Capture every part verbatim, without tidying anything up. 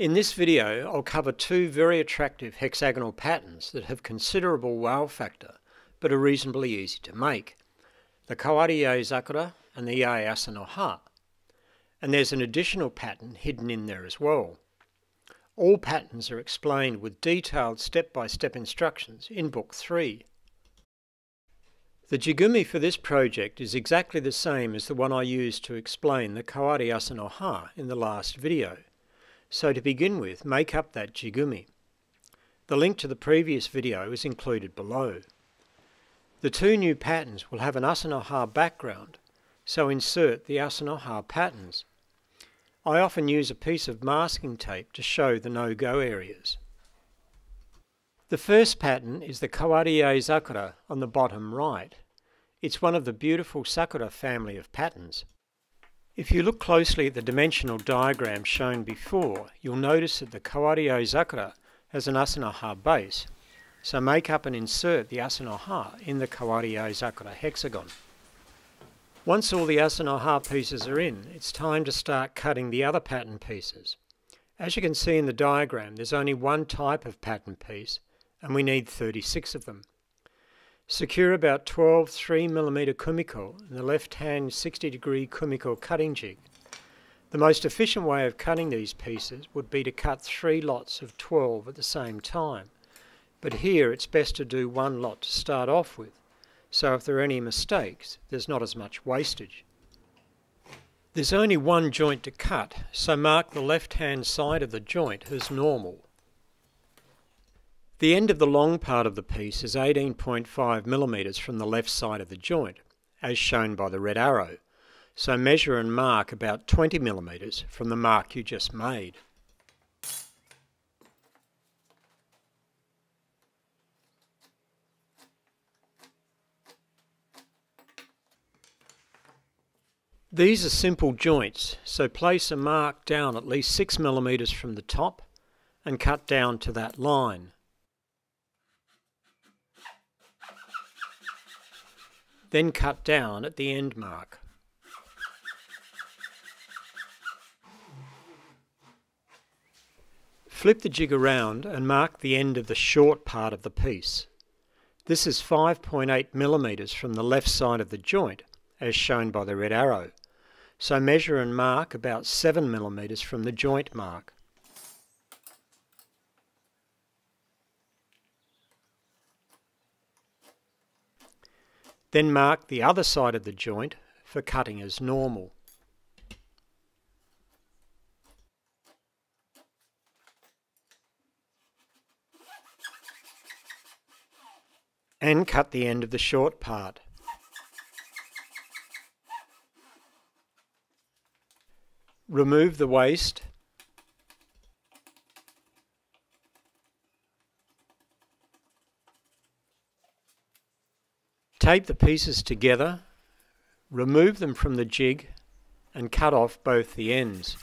In this video, I'll cover two very attractive hexagonal patterns that have considerable wow factor, but are reasonably easy to make. The Kawari Yae-zakura and the Yae Asa-no-ha. And there's an additional pattern hidden in there as well. All patterns are explained with detailed step-by-step instructions in Book three. The jigumi for this project is exactly the same as the one I used to explain the Kawari Asa-no-ha in the last video. So to begin with, make up that jigumi. The link to the previous video is included below. The two new patterns will have an Asa-no-ha background, so insert the Asa-no-ha patterns. I often use a piece of masking tape to show the no-go areas. The first pattern is the Kawari Yae-zakura on the bottom right. It's one of the beautiful sakura family of patterns. If you look closely at the dimensional diagram shown before, you'll notice that the Kawari Yae-zakura has an Asa-no-ha base, so make up and insert the Asa-no-ha in the Kawari Yae-zakura hexagon. Once all the Asa-no-ha pieces are in, it's time to start cutting the other pattern pieces. As you can see in the diagram, there's only one type of pattern piece, and we need thirty-six of them. Secure about twelve three millimeter kumiko and the left-hand sixty degree kumiko cutting jig. The most efficient way of cutting these pieces would be to cut three lots of twelve at the same time, but here it's best to do one lot to start off with, so if there are any mistakes, there's not as much wastage. There's only one joint to cut, so mark the left-hand side of the joint as normal. The end of the long part of the piece is eighteen point five millimeters from the left side of the joint, as shown by the red arrow, so measure and mark about twenty millimeters from the mark you just made. These are simple joints, so place a mark down at least six millimeters from the top and cut down to that line. Then cut down at the end mark. Flip the jig around and mark the end of the short part of the piece. This is five point eight millimeters from the left side of the joint, as shown by the red arrow. So measure and mark about seven millimeters from the joint mark. Then mark the other side of the joint for cutting as normal. And cut the end of the short part. Remove the waist. Tape the pieces together, remove them from the jig, and cut off both the ends.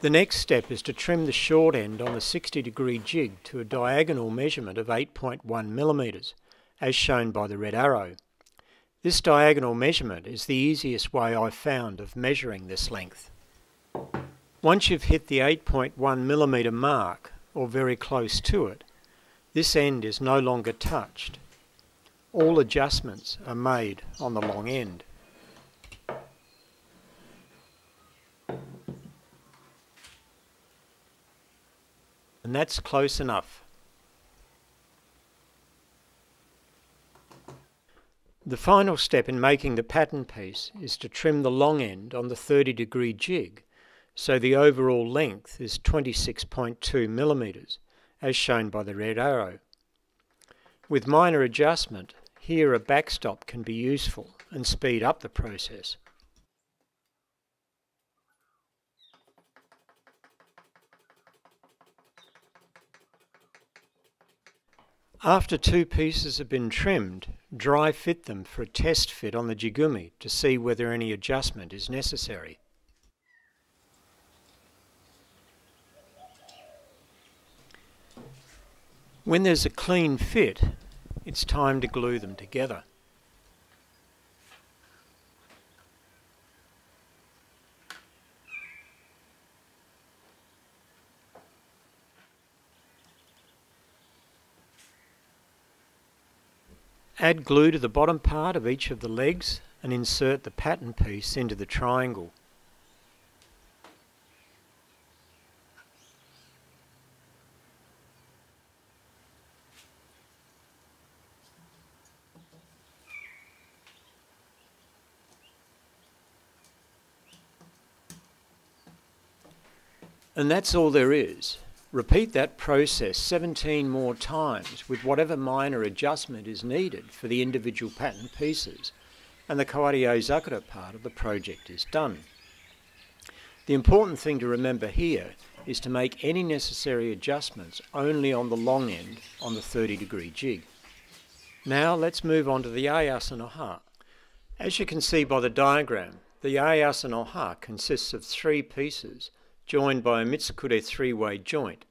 The next step is to trim the short end on the sixty degree jig to a diagonal measurement of eight point one millimeters, as shown by the red arrow. This diagonal measurement is the easiest way I've found of measuring this length. Once you've hit the eight point one millimeter mark, or very close to it, this end is no longer touched. All adjustments are made on the long end. And that's close enough. The final step in making the pattern piece is to trim the long end on the thirty degree jig, so the overall length is twenty-six point two millimeters, as shown by the red arrow. With minor adjustment, here a backstop can be useful and speed up the process. After two pieces have been trimmed, dry fit them for a test fit on the jigumi to see whether any adjustment is necessary. When there's a clean fit, it's time to glue them together. Add glue to the bottom part of each of the legs and insert the pattern piece into the triangle. And that's all there is. Repeat that process seventeen more times with whatever minor adjustment is needed for the individual pattern pieces, and the Kawari Yae-zakura part of the project is done. The important thing to remember here is to make any necessary adjustments only on the long end on the thirty degree jig. Now let's move on to the Yae Asa-no-ha. As you can see by the diagram, the Yae Asa-no-ha consists of three pieces joined by a mitsukude three-way joint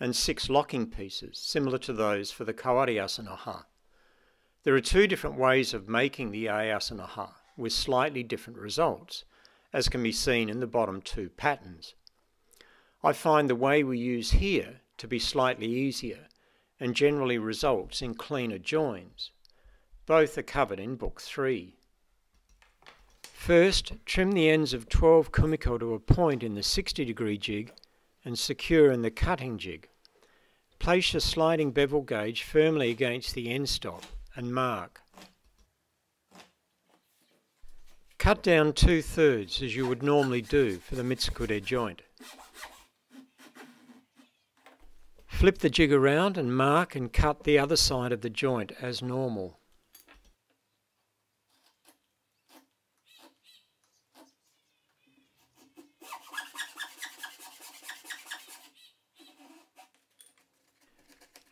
and six locking pieces similar to those for the Kawari Asa-no-ha. There are two different ways of making the Yae Asa-no-ha with slightly different results, as can be seen in the bottom two patterns. I find the way we use here to be slightly easier and generally results in cleaner joins. Both are covered in book three. First, trim the ends of twelve kumiko to a point in the sixty degree jig and secure in the cutting jig. Place your sliding bevel gauge firmly against the end stop and mark. Cut down two-thirds as you would normally do for the mitsukude joint. Flip the jig around and mark and cut the other side of the joint as normal.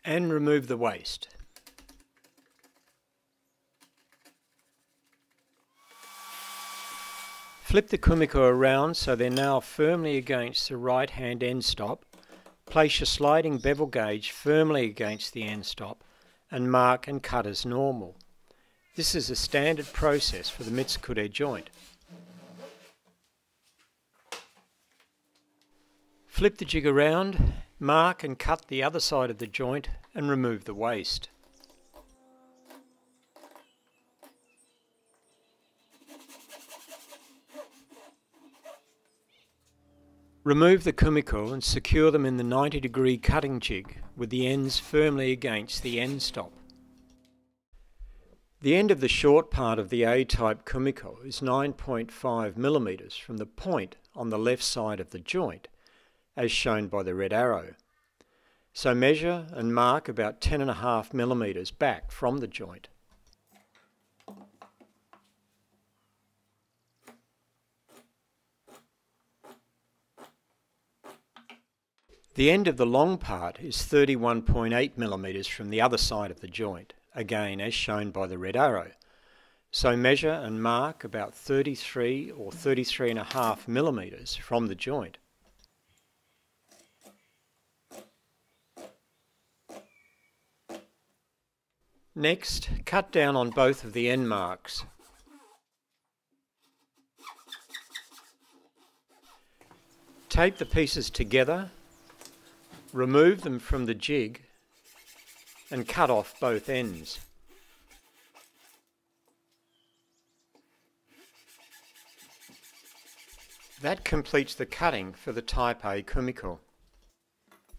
And remove the waist. Flip the kumiko around so they're now firmly against the right hand end stop. Place your sliding bevel gauge firmly against the end stop and mark and cut as normal. This is a standard process for the mitsukude joint. Flip the jig around, mark and cut the other side of the joint and remove the waist. Remove the kumiko and secure them in the ninety degree cutting jig with the ends firmly against the end stop. The end of the short part of the A-type kumiko is nine point five millimeters from the point on the left side of the joint, as shown by the red arrow. So measure and mark about ten point five millimeters back from the joint. The end of the long part is thirty-one point eight millimeters from the other side of the joint, again as shown by the red arrow. So measure and mark about thirty-three or thirty-three point five millimeters from the joint. Next, cut down on both of the end marks. Tape the pieces together, remove them from the jig, and cut off both ends. That completes the cutting for the type A kumiko.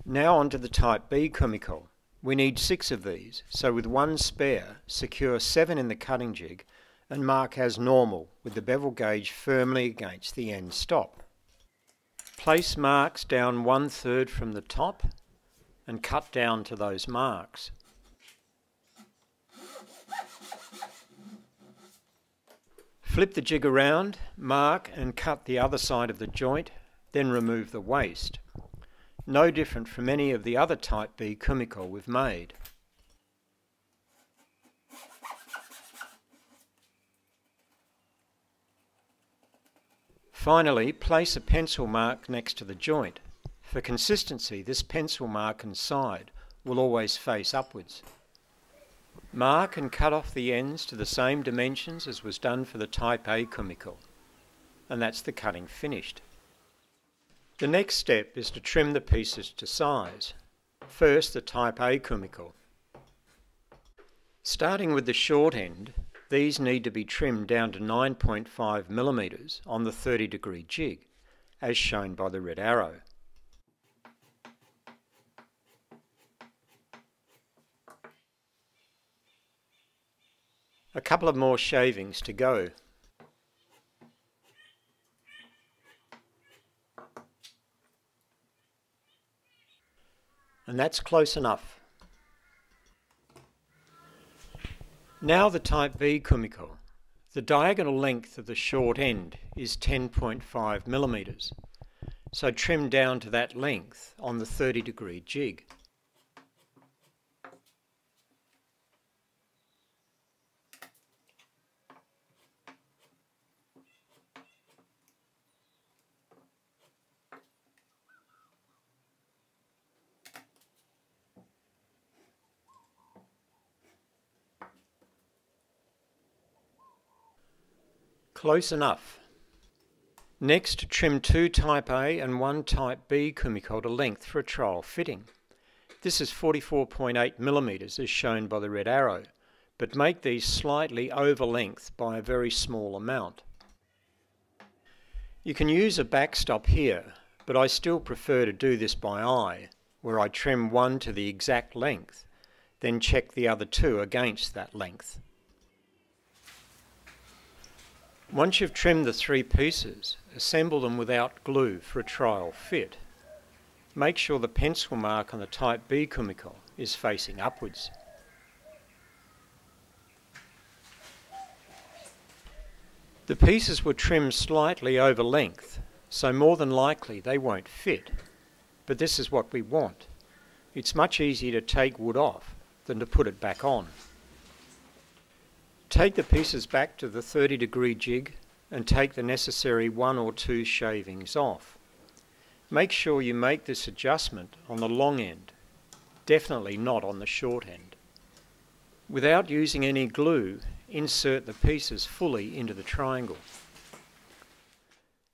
Now onto the type B kumiko. We need six of these, so with one spare, secure seven in the cutting jig and mark as normal with the bevel gauge firmly against the end stop. Place marks down one third from the top and cut down to those marks. Flip the jig around, mark and cut the other side of the joint, then remove the waist. No different from any of the other type B kumiko we've made. Finally, place a pencil mark next to the joint. For consistency, this pencil mark and side will always face upwards. Mark and cut off the ends to the same dimensions as was done for the type A kumiko, and that's the cutting finished. The next step is to trim the pieces to size. First, the type A kumiko. Starting with the short end, these need to be trimmed down to nine point five millimeters on the thirty degree jig, as shown by the red arrow. A couple of more shavings to go. And that's close enough. Now the type B kumiko. The diagonal length of the short end is ten point five millimeters, so trim down to that length on the thirty degree jig. Close enough. Next, trim two type A and one type B kumiko to length for a trial fitting. This is forty-four point eight millimeters as shown by the red arrow, but make these slightly over length by a very small amount. You can use a backstop here, but I still prefer to do this by eye, where I trim one to the exact length, then check the other two against that length. Once you've trimmed the three pieces, assemble them without glue for a trial fit. Make sure the pencil mark on the type B kumiko is facing upwards. The pieces were trimmed slightly over length, so more than likely they won't fit. But this is what we want. It's much easier to take wood off than to put it back on. Take the pieces back to the thirty degree jig and take the necessary one or two shavings off. Make sure you make this adjustment on the long end, definitely not on the short end. Without using any glue, insert the pieces fully into the triangle.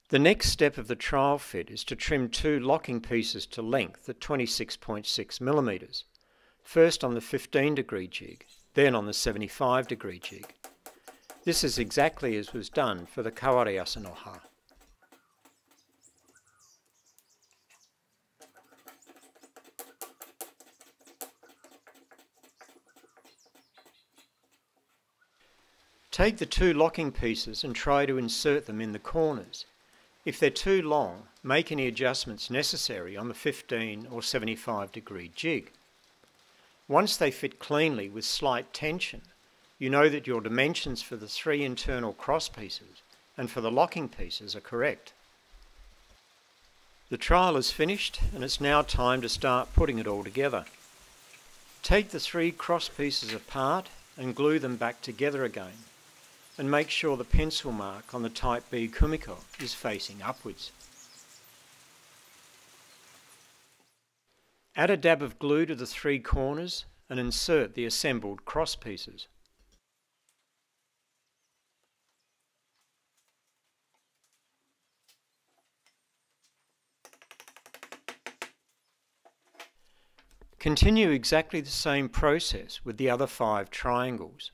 The next step of the trial fit is to trim two locking pieces to length at twenty-six point six millimeters, first on the fifteen degree jig, then on the seventy-five degree jig. This is exactly as was done for the Kawari Asa-no-ha. Take the two locking pieces and try to insert them in the corners. If they're too long, make any adjustments necessary on the fifteen or seventy-five degree jig. Once they fit cleanly with slight tension, you know that your dimensions for the three internal cross pieces and for the locking pieces are correct. The trial is finished and it's now time to start putting it all together. Take the three cross pieces apart and glue them back together again, and make sure the pencil mark on the type B kumiko is facing upwards. Add a dab of glue to the three corners and insert the assembled cross pieces. Continue exactly the same process with the other five triangles.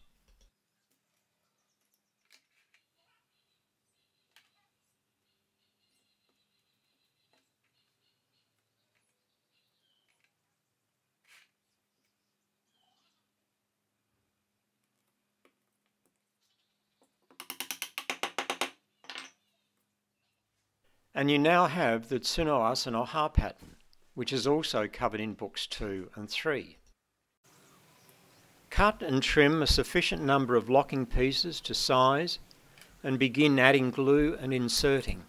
And you now have the Tsuno Asa-no-ha pattern, which is also covered in books two and three. Cut and trim a sufficient number of locking pieces to size and begin adding glue and inserting.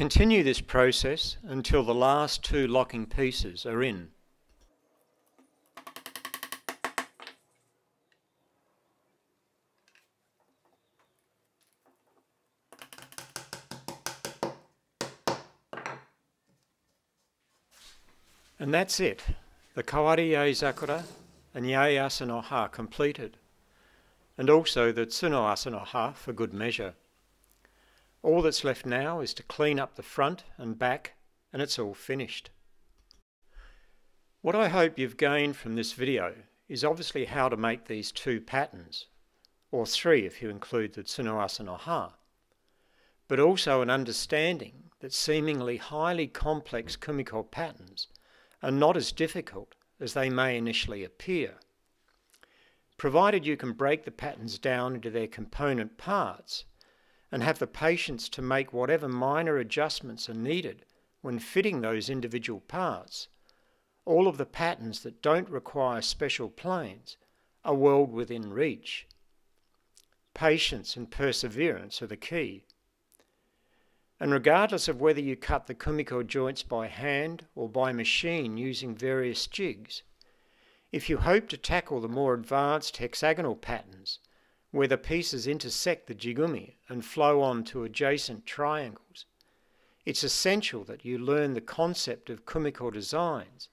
Continue this process until the last two locking pieces are in. And that's it. The Kawari Yae-zakura and Yae Asa-no-ha completed, and also the Tsuno Asa-no-ha for good measure. All that's left now is to clean up the front and back, and it's all finished. What I hope you've gained from this video is obviously how to make these two patterns, or three if you include the Tsuno Asa-no-ha, but also an understanding that seemingly highly complex kumiko patterns are not as difficult as they may initially appear, provided you can break the patterns down into their component parts and have the patience to make whatever minor adjustments are needed when fitting those individual parts. All of the patterns that don't require special planes are well within reach. Patience and perseverance are the key. And regardless of whether you cut the kumiko joints by hand or by machine using various jigs, if you hope to tackle the more advanced hexagonal patterns, where the pieces intersect the jigumi and flow on to adjacent triangles, it's essential that you learn the concept of kumiko designs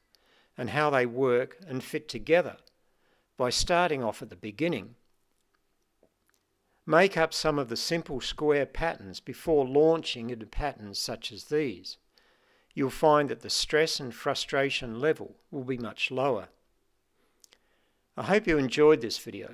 and how they work and fit together by starting off at the beginning. Make up some of the simple square patterns before launching into patterns such as these. You'll find that the stress and frustration level will be much lower. I hope you enjoyed this video,